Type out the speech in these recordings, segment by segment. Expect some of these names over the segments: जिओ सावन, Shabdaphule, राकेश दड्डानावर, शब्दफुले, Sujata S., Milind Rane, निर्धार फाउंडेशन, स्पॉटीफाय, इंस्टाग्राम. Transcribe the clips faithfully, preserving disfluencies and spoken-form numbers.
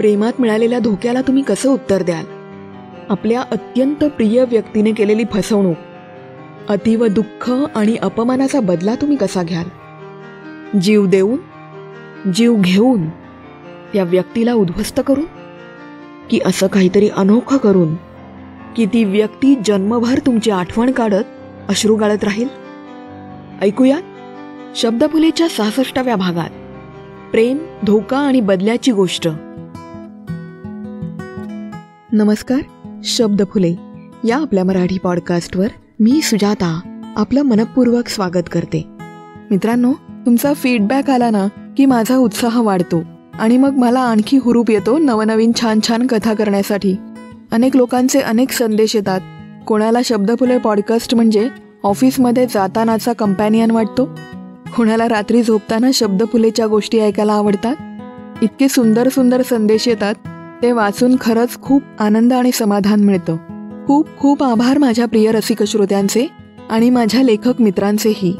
प्रेमात मिळालेल्या धोक्याला तुम्ही कसं उत्तर द्याल? आपल्या अत्यंत प्रिय व्यक्तीने केलेली फसवणूक, अतीव दुःख आणि अपमानाचा बदला तुम्ही कसा घ्याल? जीव देऊन, जीव घेऊन या व्यक्तीला उद्ध्वस्त करून, की असं काहीतरी अनोखं करून की ती व्यक्ती जन्मभर तुमची आठवण काढत अश्रू गाळत राहील? ऐकूया शब्दफुलेच्या सहासष्टाव्या भागात प्रेम, धोका आणि बदल्याची गोष्ट। नमस्कार, शब्दफुले या आपल्या मराठी पॉडकास्टवर मी सुजाता आपलं मनपूर्वक स्वागत करते। मित्रांनो, तुमचा फीडबॅक आला ना की माझा उत्साह वाढतो आणि मग मला आणखी हुरूप येतो नवनवीन छान छान कथा करण्यासाठी। अनेक लोकांचे अनेक संदेश येतात। कोणाला शब्दफुले पॉडकास्ट म्हणजे ऑफिसमध्ये जातानाचा कंपॅनियन वाटतो, कोणाला रात्री झोपताना शब्दफुलेच्या गोष्टी ऐकायला आवडतात। इतके सुंदर सुंदर संदेश येतात, ते वाचून खरंच खूप आनंद आणि समाधान मिळतं। खूप खूप आभार माझ्या प्रिय रसिक श्रोत्यांचे आणि माझ्या लेखक मित्रांचेही।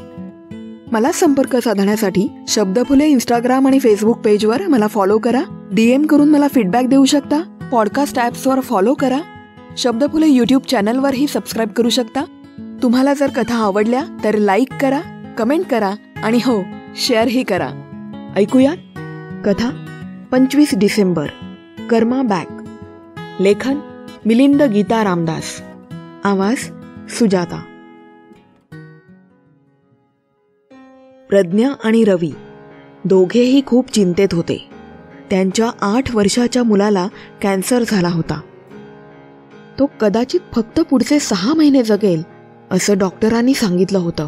मला संपर्क साधण्यासाठी शब्दफुले इंस्टाग्राम आणि फेसबुक पेजवर मला फॉलो करा, डीएम करून मला फीडबॅक देऊ शकता, पॉडकास्ट ॲप्सवर फॉलो करा, शब्दफुले यूट्यूब चॅनलवरही सबस्क्राईब करू शकता। तुम्हाला जर कथा आवडल्या तर लाईक करा, कमेंट करा आणि हो, शेअरही करा। ऐकूया कथा पंचवीस डिसेंबर, कर्मा बॅक। लेखन मिलिंद गीता रामदास, आवाज सुजाता। प्रज्ञा आणि रवी दोघेही खूप चिंतेत होते। त्यांच्या आठ वर्षाच्या मुलाला कॅन्सर झाला होता। तो कदाचित फक्त पुढचे सहा महिने जगेल असं डॉक्टरांनी सांगितलं होतं,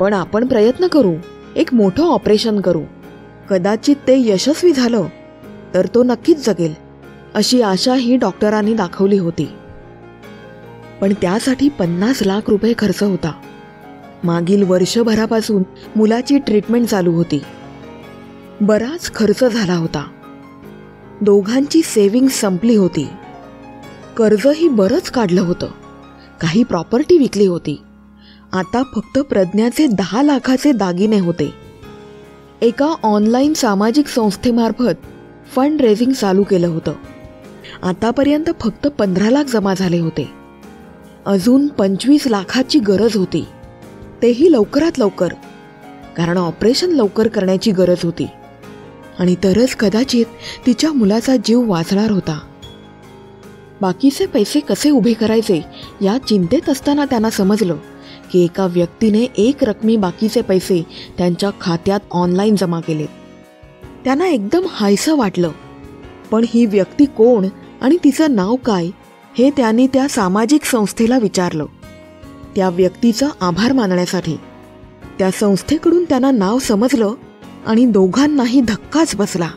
पण आपण प्रयत्न करू, एक मोठं ऑपरेशन करू, कदाचित ते यशस्वी झालं तर तो नक्कीच जगेल अशी आशा ही डॉक्टरांनी दाखवली होती। पण त्यासाठी पन्नास लाख रुपये खर्च होता। मागील वर्षभरापासून मुलाची ट्रीटमेंट चालू होती, बराच खर्च झाला होता। दोघांची सेव्हिंग संपली होती, कर्जही बरंच काढलं होतं, काही प्रॉपर्टी विकली होती। आता फक्त प्रज्ञाचे दहा लाखाचे दागिने होते। एका ऑनलाईन सामाजिक संस्थेमार्फत फंड रेझिंग चालू केलं होतं। आतापर्यंत फक्त पंधरा लाख जमा झाले होते, अजून पंचवीस लाखाची गरज होती, तेही लवकरात लवकर, कारण ऑपरेशन लवकर करण्याची गरज होती आणि तरच कदाचित तिच्या मुलाचा जीव वाचणार होता। बाकीचे पैसे कसे उभे करायचे या चिंतेत असताना त्यांना समजलं की एका व्यक्तीने एक रकमी बाकीचे पैसे त्यांच्या खात्यात ऑनलाईन जमा केले। त्यांना एकदम हायसं वाटलं, पण ही व्यक्ती कोण आणि तिचं नाव काय हे त्यांनी त्या सामाजिक संस्थेला विचारलं, त्या व्यक्तीचा आभार मानण्यासाठी। त्या संस्थेकडून त्यांना नाव समजलं आणि दोघांनाही धक्काच बसला।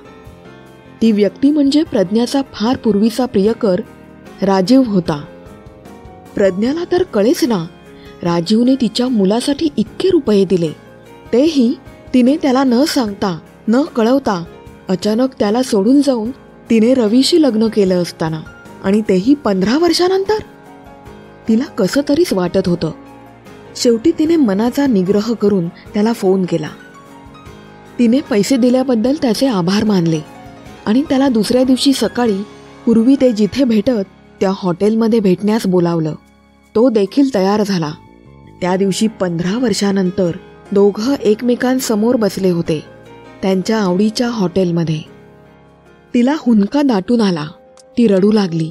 ती व्यक्ती म्हणजे प्रज्ञाचा फार पूर्वीचा प्रियकर राजीव होता। प्रज्ञाला तर कळेच ना, राजीवने तिच्या मुलासाठी इतके रुपये दिले, तेही तिने त्याला न सांगता, न कळवता, अचानक त्याला सोडून जाऊन तिने रवीशी लग्न केलं असताना, आणि तेही पंधरा वर्षानंतर। तिला कसं तरीच वाटत होतं। शेवटी तिने मनाचा निग्रह करून त्याला फोन केला। तिने पैसे दिल्याबद्दल त्याचे आभार मानले आणि त्याला दुसऱ्या दिवशी सकाळी पूर्वी ते जिथे भेटत त्या हॉटेलमध्ये भेटण्यास बोलावलं। तो देखील तयार झाला। त्या दिवशी पंधरा वर्षानंतर दोघं एकमेकांसमोर बसले होते, त्यांच्या आवडीच्या हॉटेलमध्ये। तिला हुंदका दाटून आला, ती रडू लागली।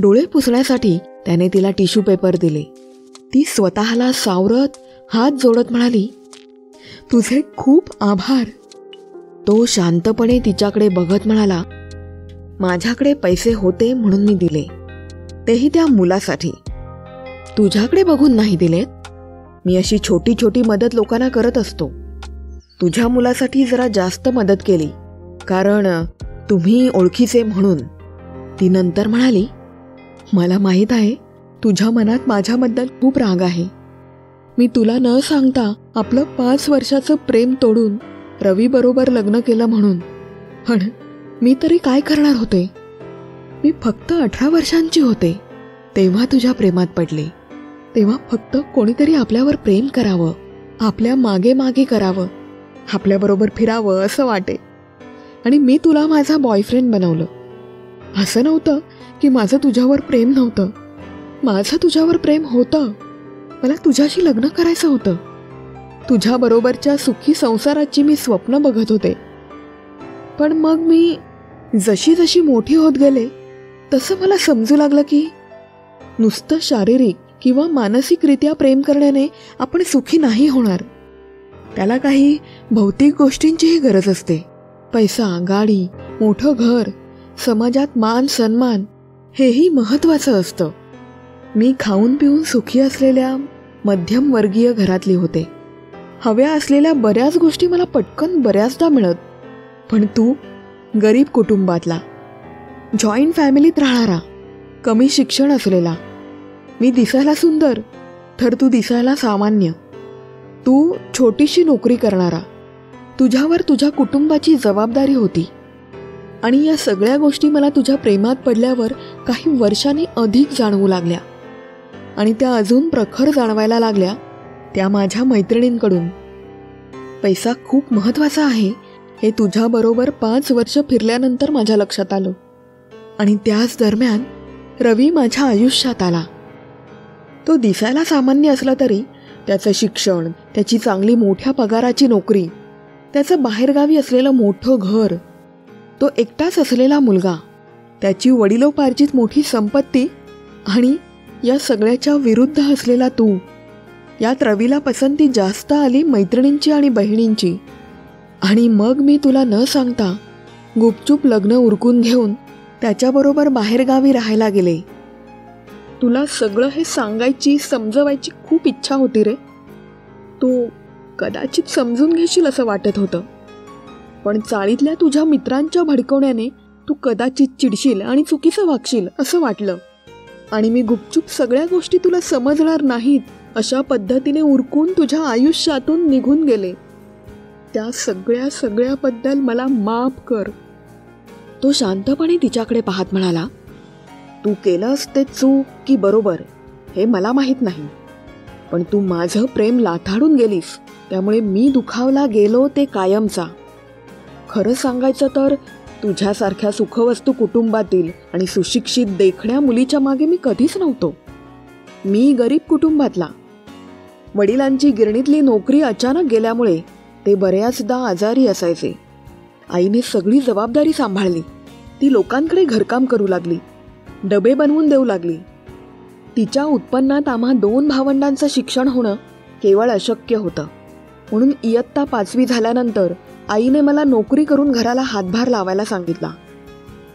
डोळे पुसण्यासाठी त्याने तिला टिश्यू पेपर दिले। ती स्वतःला सावरत हात जोडत म्हणाली, तुझे खूप आभार। तो शांतपणे तिच्याकडे बघत म्हणाला, माझ्याकडे पैसे होते म्हणून मी दिले, तेही त्या मुलासाठी। तुझ्याकडे बघून नाही दिलेत। मी अशी छोटी छोटी मदत लोकांना करत असतो, तुझ्या मुलासाठी जरा जास्त मदत केली, कारण तुम्ही ओळखीचे म्हणून। ती नंतर म्हणाली, मला माहीत आहे तुझ्या मनात माझ्याबद्दल खूप राग आहे। मी तुला न सांगता आपलं पाच वर्षाचं प्रेम तोडून रवीबरोबर लग्न केलं म्हणून, पण मी तरी काय करणार होते। मी फक्त अठरा वर्षांची होते तेव्हा तुझ्या प्रेमात पडले। तेव्हा फक्त कोणीतरी आपल्यावर प्रेम करावं, आपल्या मागे मागे करावं, आपल्याबरोबर फिरावं असं वाटे, आणि मी तुला माझा बॉयफ्रेंड बनवलं. असं नव्हतं की माझं तुझ्यावर प्रेम नव्हतं, माझं तुझ्यावर प्रेम होतं. मला तुझ्याशी लग्न करायचं होतं. तुझ्याबरोबरच्या सुखी संसाराची मी स्वप्न बघत होते. पण मग मी जशी जशी मोठी होत गेले तसं मला समजू लागलं की नुसतं शारीरिक किंवा मानसिकरित्या प्रेम करण्याने आपण सुखी नाही होणार. त्याला काही भौतिक गोष्टींचीही गरज असते. पैसा, गाडी, मोठं घर, समाजात मान सन्मान हेही महत्त्वाचं असतं. मी खाऊन पिऊन सुखी असलेल्या मध्यमवर्गीय घरातली होते. हव्या असलेल्या बऱ्याच गोष्टी मला पटकन बऱ्याचदा मिळत. पण तू गरीब कुटुंबातला, जॉईंट फॅमिलीत राहणारा, कमी शिक्षण असलेला. मी दिसायला सुंदर तर तू दिसायला सामान्य. तू छोटीशी नोकरी करणारा. तुझ्यावर तुझ्या कुटुंबाची जबाबदारी होती. आणि या सगळ्या गोष्टी मला तुझ्या प्रेमात पडल्यावर काही वर्षांनी अधिक जाणवू लागल्या. आणि त्या अजून प्रखर जाणवायला लागल्या त्या माझ्या मैत्रिणींकडून. पैसा खूप महत्त्वाचा आहे हे तुझ्याबरोबर पाच वर्ष फिरल्यानंतर माझ्या लक्षात आलं. आणि त्याच दरम्यान रवी माझ्या आयुष्यात आला. तो दिसायला सामान्य असला तरी त्याचं शिक्षण, त्याची चांगली मोठ्या पगाराची नोकरी, त्याचं बाहेरगावी असलेलं मोठं घर, तो एकटाच असलेला मुलगा, त्याची वडिलोपार्जित मोठी संपत्ती आणि या सगळ्याच्या विरुद्ध असलेला तू. यात रवीला पसंती जास्त आली मैत्रिणींची आणि बहिणींची. आणि मग मी तुला न सांगता गुपचूप लग्न उरकून घेऊन त्याच्याबरोबर बाहेरगावी राहायला गेले. तुला सगळं हे सांगायची, समजवायची खूप इच्छा होती रे. तू कदाचित समजून घेशील असं वाटत होतं. पण चाळीतल्या तुझ्या मित्रांच्या भडकवण्याने तू कदाचित चिडशील आणि चुकीचं वागशील असं वाटलं. आणि मी गुपचूप सगळ्या गोष्टी तुला समजणार नाहीत अशा पद्धतीने उरकून तुझ्या आयुष्यातून निघून गेले. त्या सगळ्या सगळ्याबद्दल मला माफ कर. तो शांतपणे तिच्याकडे पाहत म्हणाला, तू केलंस ते चूक की बरोबर हे मला माहीत नाही. पण तू माझं प्रेम लाथाडून गेलीस त्यामुळे मी दुखावला गेलो ते कायमचा. खरं सांगायचं तर तुझ्यासारख्या सुखवस्तू कुटुंबातील आणि सुशिक्षित देखण्या मुलीच्या मागे मी कधीच नव्हतो. मी गरीब कुटुंबातला. वडिलांची गिरणीतली नोकरी अचानक गेल्यामुळे ते बऱ्याचदा आजारी असायचे. आईने सगळी जबाबदारी सांभाळली. ती लोकांकडे घरकाम करू लागली, डबे बनवून देऊ लागली. तिच्या उत्पन्नात आम्हा दोन भावंडांचं शिक्षण होणं केवळ अशक्य होतं. म्हणून इयत्ता पाचवी झाल्यानंतर आईने मला नोकरी करून घराला हातभार लावायला सांगितला.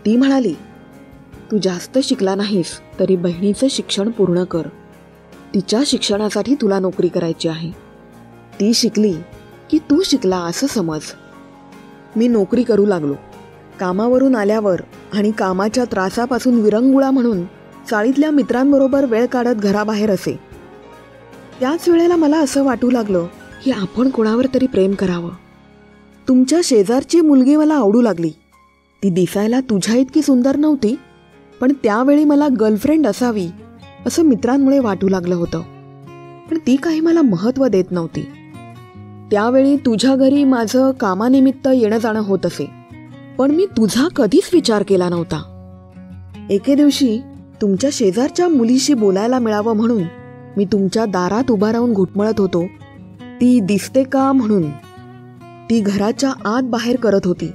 ती म्हणाली, तू जास्त शिकला नाहीस तरी बहिणीचं शिक्षण पूर्ण कर. तिच्या शिक्षणासाठी तुला नोकरी करायची आहे. ती शिकली की तू शिकला असं समज. मी नोकरी करू लागलो. कामावरून आल्यावर आणि कामाच्या त्रासापासून विरंगुळा म्हणून चाळीतल्या मित्रांबरोबर वेळ काढत घराबाहेर असे. त्याच वेळेला मला असं वाटू लागलं की आपण कोणावर तरी प्रेम करावं. तुमच्या शेजारची मुलगी मला आवडू लागली. ती दिसायला तुझ्या इतकी सुंदर नव्हती, पण त्यावेळी मला गर्लफ्रेंड असावी असं मित्रांमुळे वाटू लागलं होतं. पण ती काही मला महत्त्व देत नव्हती. त्यावेळी तुझ्या घरी माझं कामानिमित्त येणं जाणं होत असे, पण मी तुझा कधीच विचार केला नव्हता. एके दिवशी तुमच्या शेजारच्या मुलीशी बोलायला मिळावं म्हणून मी तुमच्या दारात उभा राहून घुटमळत होतो, ती दिसते का म्हणून. ती घराच्या आत बाहेर करत होती,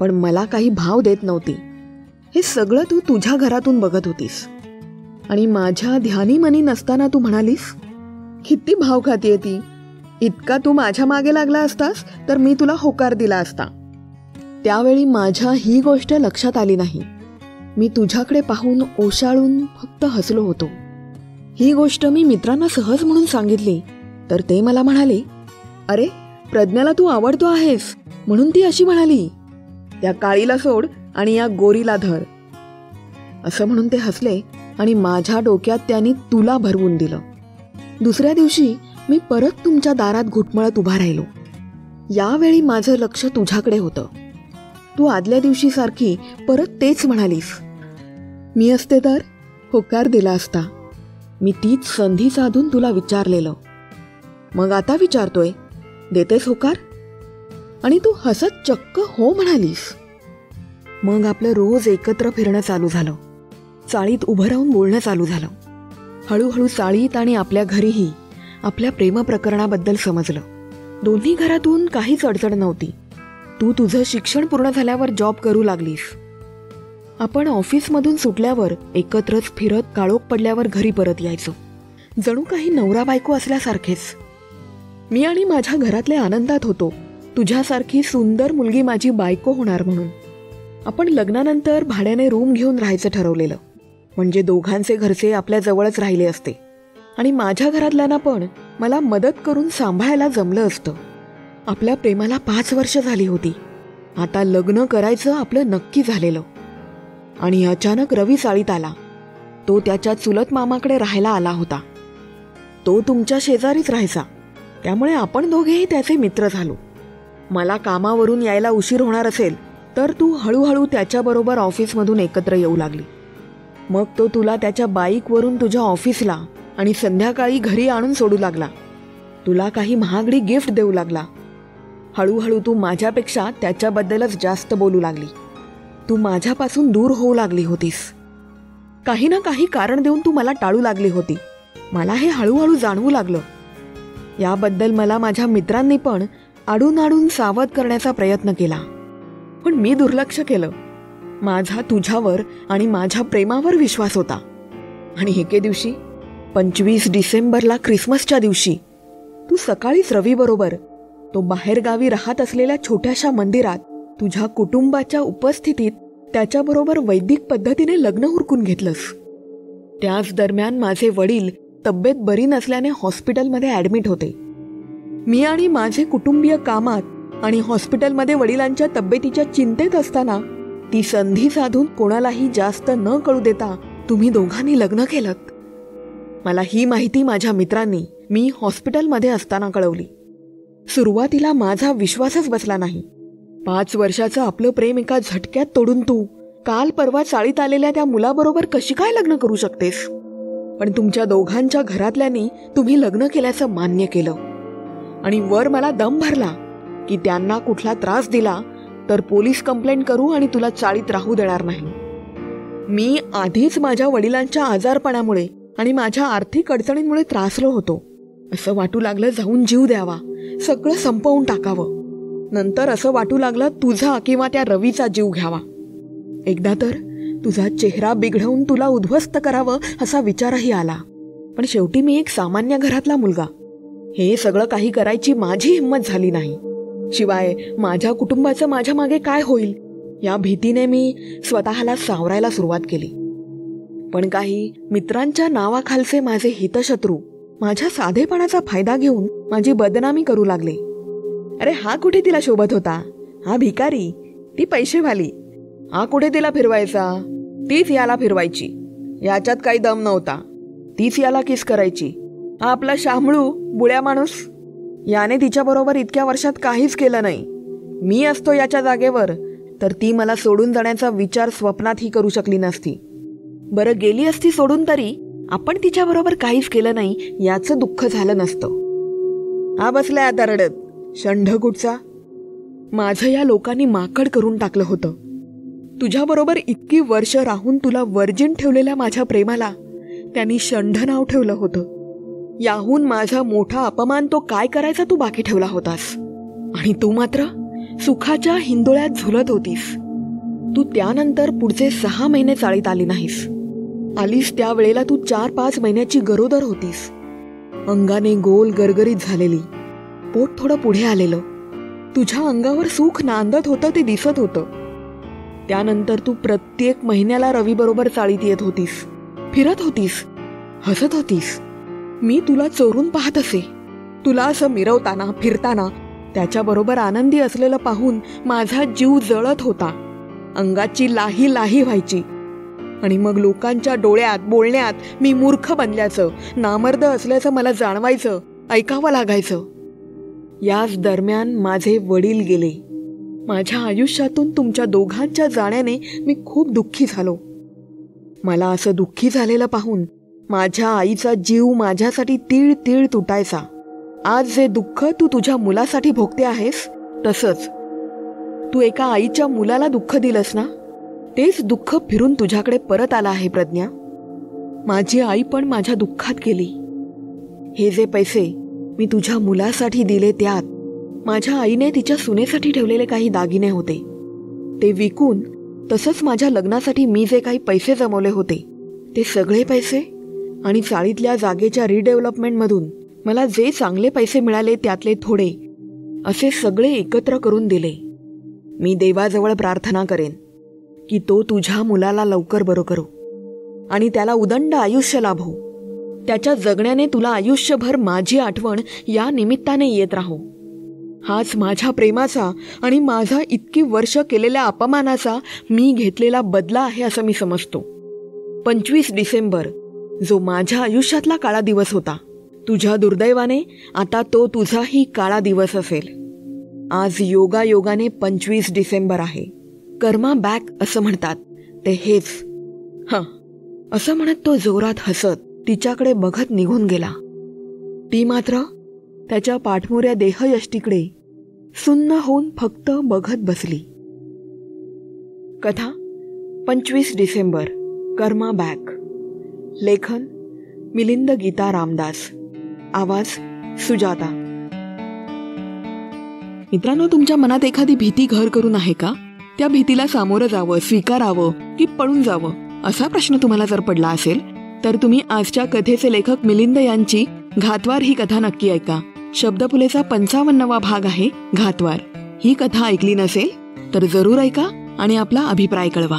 पण मला काही भाव देत नव्हती. हे सगळं तू तुझ्या घरातून बघत होतीस. आणि माझ्या ध्यानी मनी नसताना तू म्हणालीस, किती भाव खातीये ती. इतका तू माझ्या मागे लागला असतास तर मी तुला होकार दिला असता. त्यावेळी माझ्या ही गोष्ट लक्षात आली नाही. मी तुझ्याकडे पाहून ओशाळून फक्त हसलो होतो. ही गोष्ट मी मित्रांना सहज म्हणून सांगितली तर ते मला म्हणाले, अरे प्रज्ञाला तू आवडतो आहेस म्हणून ती अशी म्हणाली. त्या काळीला सोड आणि या गोरीला धर असं म्हणून ते हसले. आणि माझ्या डोक्यात त्यांनी तुला भरवून दिलं. दुसऱ्या दिवशी मी परत तुमच्या दारात घुटमळत उभा राहिलो. यावेळी माझं लक्ष तुझ्याकडे होतं. तू आदल्या दिवशीसारखी परत तेच म्हणालीस. मी असते तर होकार दिला असता. मी तीच संधी साधून तुला विचारलेलं. मग आता विचारतोय, देतेस होकार? आणि तू हसत चक्क हो म्हणालीस. मग आपलं रोज एकत्र फिरणं चालू झालं। चाळीत उभं राहून बोलणं चालू झालं। हळूहळू चाळीत आणि आपल्या घरीही आपल्या प्रेम प्रकरणाबद्दल समजलं। दोन्ही घरातून काहीच अडचण नव्हती। तू तुझं शिक्षण पूर्ण झाल्यावर जॉब करू लागलीस। आपण ऑफिसमधून सुटल्यावर एकत्रच फिरत काळोख पडल्यावर घरी परत यायचो, जणू काही नवरा बायको असल्यासारखेच। मी आणि माझ्या घरातले आनंदात होतो, तुझ्यासारखी सुंदर मुलगी माझी बायको होणार म्हणून। आपण लग्नानंतर भाड्याने रूम घेऊन राहायचं ठरवलेलं, म्हणजे दोघांचे घरचे आपल्या जवळच राहिले असते आणि माझ्या घरातल्यांना पण मला मदत करून सांभाळायला जमलं असतं। आपल्या प्रेमाला पाच वर्ष झाली होती। आता लग्न करायचं आपलं नक्की झालेलं आणि अचानक रवी चाळीत आला। तो त्याच्या चुलत मामाकडे राहायला आला होता। तो तुमच्या शेजारीच राहायचा, त्यामुळे आपण दोघेही त्याचे मित्र झालो। मला कामावरून यायला उशीर होणार असेल तर तू हळूहळू त्याच्याबरोबर ऑफिसमधून एकत्र येऊ लागली। मग तो तुला त्याच्या बाईकवरून तुझ्या ऑफिसला आणि संध्याकाळी घरी आणून सोडू लागला। तुला काही महागडी गिफ्ट देऊ लागला। हळूहळू तू माझ्यापेक्षा त्याच्याबद्दलच जास्त बोलू लागली। तू माझ्यापासून दूर होऊ लागली होतीस। काही ना काही कारण देऊन तू मला टाळू लागली होती। मला हे हळूहळू जाणवू लागलं। याबद्दल मला माझ्या मित्रांनी पण आडून आडून सावध करण्याचा प्रयत्न केला, पण मी दुर्लक्ष केलं। माझा तुझ्यावर आणि माझ्या प्रेमावर विश्वास होता। आणि एके दिवशी पंचवीस डिसेंबरला क्रिसमसच्या दिवशी तू सकाळीच रवीबरोबर तो बाहेरगावी राहत असलेल्या छोट्याशा मंदिरात तुझ्या कुटुंबाच्या उपस्थितीत त्याच्याबरोबर वैदिक पद्धतीने लग्न उरकून घेतलंस। त्याच दरम्यान माझे वडील तब्येत बरी नसल्याने हॉस्पिटलमध्ये ॲडमिट होते। मी आणि माझे कुटुंबीय कामात आणि हॉस्पिटलमध्ये वडिलांच्या तब्येतीच्या चिंतेत असताना ती संधी साधून कोणालाही जास्त न कळू देता तुम्ही दोघांनी लग्न केलं। मला ही माहिती माझ्या मित्रांनी मी हॉस्पिटलमध्ये असताना कळवली। सुरुवातीला माझा विश्वासच बसला नाही। पाच वर्षाचं आपलं प्रेम एका झटक्यात तोडून तू काल परवा चाळीत आलेल्या त्या मुलाबरोबर कशी काय लग्न करू शकतेस? पण तुमच्या दोघांच्या घरातल्यांनी तुम्ही लग्न केल्याचं मान्य केलं आणि वर मला दम भरला की त्यांना कुठला त्रास दिला तर पोलीस कंप्लेंट करू आणि तुला चाळीत राहू देणार नाही। मी आधीच माझ्या वडिलांच्या आजारपणामुळे आणि माझ्या आर्थिक अडचणींमुळे त्रासलो होतो। असं वाटू लागलं जाऊन जीव द्यावा, सगळं संपवून टाकावं। नंतर असं वाटू लागलं तुझा किंवा त्या रवीचा जीव घ्यावा। एकदा तर तुझा चेहरा बिघडवून तुला उद्ध्वस्त करावं असा विचारही आला, पण शेवटी मी एक सामान्य घरातला मुलगा, हे सगळं काही करायची माझी हिंमत झाली नाही। शिवाय माझ्या कुटुंबाचं माझ्या मागे काय होईल या भीतीने मी स्वतःला सावरायला सुरुवात केली। पण काही मित्रांच्या नावाखालचे माझे हितशत्रू माझ्या साधेपणाचा फायदा घेऊन माझी बदनामी करू लागले। अरे हा कुठे तिला शोभत होता, हा भिकारी, ती पैसेवाली, हा कुठे तिला फिरवायचा, तीच याला फिरवायची, याच्यात काही दम नव्हता, तीच याला किस करायची, हा आपला शामळू बुळ्या माणूस, याने तिच्याबरोबर इतक्या वर्षात काहीच केलं नाही, मी असतो याच्या जागेवर तर ती मला सोडून जाण्याचा विचार स्वप्नातही करू शकली नसती। बरं गेली असती सोडून तरी आपण तिच्याबरोबर काहीच केलं नाही याचं दुःख झालं नसतं। हा बसला आता रडत षंढकुटचा, माझं या लोकांनी माकड करून टाकलं होतं। तुझ्याबरोबर इतकी वर्ष राहून तुला वर्जिन ठेवलेल्या माझ्या प्रेमाला त्यांनी षंढ नाव ठेवलं होतं। याहून माझा मोठा अपमान तो काय करायचा तू बाकी ठेवला होतास आणि तू मात्र सुखाच्या हिंदोळ्यात झुलत होतीस। तू त्यानंतर पुढचे सहा महिने चाळीत आली नाहीस। आलीस त्यावेळेला तू चार पाच महिन्याची गरोदर होतीस, अंगाने गोल गरगरीत झालेली, पोट थोडं पुढे आलेलं, तुझ्या अंगावर सुख नांदत होतं ते दिसत होतं। त्यानंतर तू प्रत्येक महिन्याला रवीबरोबर चाळीत येत होतीस, फिरत होतीस, हसत होतीस। मी तुला चोरून पाहत असे। तुला असं मिरवताना फिरताना त्याच्याबरोबर आनंदी असलेलं पाहून माझा जीव जळत होता। अंगाची लाही लाही व्हायची आणि मग लोकांच्या डोळ्यात बोलण्यात मी मूर्ख बनल्याचं, नामर्द असल्याचं मला जाणवायचं, ऐकावं लागायचं। याच दरम्यान माझे वडील गेले। माझ्या आयुष्यातून तुमच्या दोघांच्या जाण्याने मी खूप दुःखी झालो। मला असं दुःखी झालेलं पाहून माझ्या आईचा जीव माझ्यासाठी तीळ तीळ तुटायचा। आज जे दुःख तू तुझ्या मुलासाठी भोगते आहेस तसंच तू एका आईच्या मुलाला दुःख दिलंस ना, तेच दुःख फिरून तुझ्याकडे परत आला आहे प्रज्ञा। माझी आई पण माझ्या दुःखात गेली। हे जे पैसे मी तुझ्या मुलासाठी दिले त्यात माझ्या आईने तिच्या सुनेसाठी ठेवलेले काही दागिने होते, ते विकून तसंच माझ्या लग्नासाठी मी जे काही पैसे जमवले होते ते सगळे पैसे आणि चाळीतल्या जागेच्या रिडेव्हलपमेंटमधून मला जे चांगले पैसे मिळाले त्यातले थोडे असे सगळे एकत्र करून दिले। मी देवाजवळ प्रार्थना करेन की तो तुझ्या मुलाला लवकर बरं करो आणि त्याला उदंड आयुष्य लाभो। त्याच्या जगण्याने तुला आयुष्यभर माझी आठवण या निमित्ताने येत राहो। हाच माझ्या प्रेमाचा आणि माझा इतकी वर्ष केलेल्या अपमानाचा मी घेतलेला बदला आहे असं मी समजतो। पंचवीस डिसेंबर जो माझ्या आयुष्यातला काळा दिवस होता, तुझ्या दुर्दैवाने आता तो तुझाही काळा दिवस असेल। आज योगायोगाने पंचवीस डिसेंबर आहे। कर्मा बॅक असं म्हणतात ते हेच। हां असं म्हणत तो जोरात हसत तिच्याकडे बघत निघून गेला। ती मात्र त्याच्या पाठमोऱ्या देहयष्टीकडे सुन्न होऊन फक्त बघत बसली। कथा पंचवीस डिसेंबर कर्मा बॅक। लेखन मिलिंद गीता रामदास। आवाज सुजाता। मित्रांनो, तुमच्या मनात एखादी भीती घर करून आहे का? त्या भीतीला सामोरं जावं, स्वीकारावं की पळून जावं असा प्रश्न तुम्हाला जर पडला असेल तर तुम्ही आजच्या कथेचे लेखक मिलिंद यांची घातवार ही कथा नक्की ऐका। शब्दफुलेचा पंचावन्नवा भाग आहे घातवार। ही कथा ऐकली नसेल तर जरूर ऐका आणि आपला अभिप्राय कळवा।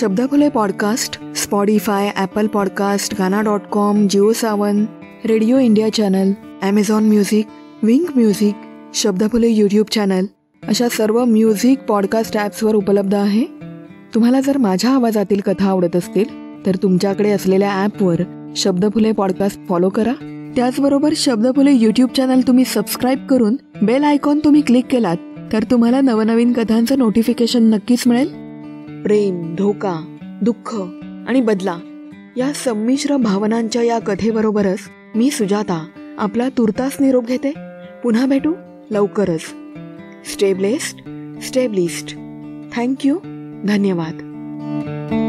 शब्दफुले podcast स्पॉटीफाय, Apple podcast, Gaana dot com, जिओ सावन, radio India channel, Amazon music, Wynk music, शब्दफुले YouTube channel अशा सर्व म्युझिक पॉडकास्ट ॲप्सवर उपलब्ध आहे। तुम्हाला जर माझ्या आवाजातील कथा आवडत असतील तर तुमच्याकडे असलेल्या ॲपवर शब्दफुले पॉडकास्ट फॉलो करा। त्याचबरोबर शब्दफुले यूट्यूब चॅनल तुम्ही सबस्क्राईब करून बेल आयकॉन तुम्ही क्लिक केलात तर तुम्हाला नवनवीन कथांचं नोटिफिकेशन नक्कीच मिळेल। प्रेम, धोका, दुःख आणि बदला या संमिश्र भावनांच्या या कथेबरोबरच मी सुजाता आपला तुर्तास निरोप घेते। पुन्हा भेटू लवकरच। Stay blessed, stay blessed. Thank you, धन्यवाद।